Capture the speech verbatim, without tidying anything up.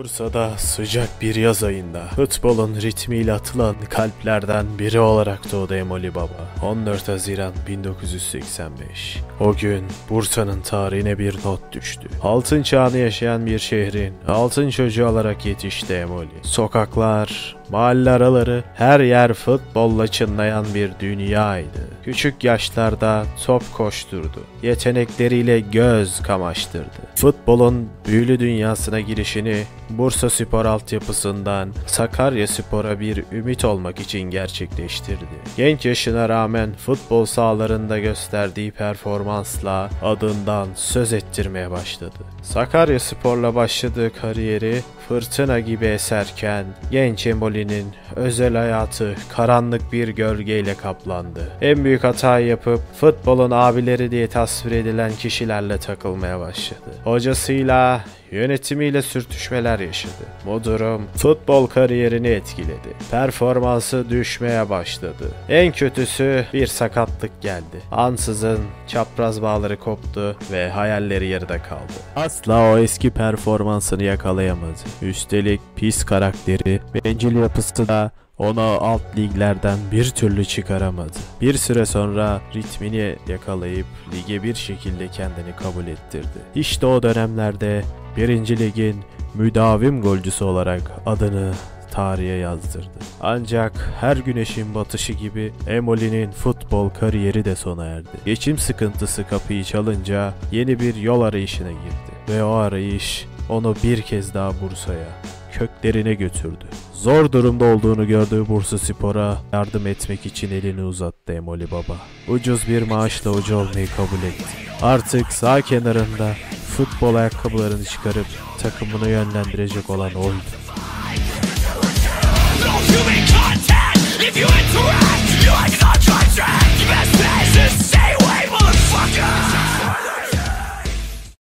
Bursa'da sıcak bir yaz ayında futbolun ritmiyle atılan kalplerden biri olarak doğdu Emoli Baba. on dört Haziran bin dokuz yüz seksen beş. O gün Bursa'nın tarihine bir not düştü. Altın çağını yaşayan bir şehrin altın çocuğu olarak yetişti Emoli. Sokaklar, mahalle araları, her yer futbolla çınlayan bir dünyaydı. Küçük yaşlarda top koşturdu. Yetenekleriyle göz kamaştırdı. Futbolun büyülü dünyasına girişini Bursaspor altyapısından Sakaryaspor'a bir ümit olmak için gerçekleştirdi. Genç yaşına rağmen futbol sahalarında gösterdiği performansla adından söz ettirmeye başladı. Sakaryaspor'la başladığı kariyeri fırtına gibi eserken genç Emoli'nin özel hayatı karanlık bir gölgeyle kaplandı. En büyük hatayı yapıp futbolun abileri diye tasvir edilen kişilerle takılmaya başladı. Hocasıyla, yönetimiyle sürtüşmeler yaşadı. Bu durum futbol kariyerini etkiledi. Performansı düşmeye başladı. En kötüsü bir sakatlık geldi. Ansızın çapraz bağları koptu ve hayalleri yarıda kaldı. Asla o eski performansını yakalayamadı. Üstelik pis karakteri, bencil yapısı da onu alt liglerden bir türlü çıkaramadı. Bir süre sonra ritmini yakalayıp lige bir şekilde kendini kabul ettirdi. İşte o dönemlerde Birinci Lig'in müdavim golcüsü olarak adını tarihe yazdırdı. Ancak her güneşin batışı gibi Emoli'nin futbol kariyeri de sona erdi. Geçim sıkıntısı kapıyı çalınca yeni bir yol arayışına girdi ve o arayış onu bir kez daha Bursa'ya, köklerine götürdü. Zor durumda olduğunu gördüğü Bursaspor'a yardım etmek için elini uzattı Emoli Baba. Ucuz bir maaşla hoca olmayı kabul etti. Artık sağ kenarında futbol ayakkabılarını çıkarıp takımını yönlendirecek olan oydu.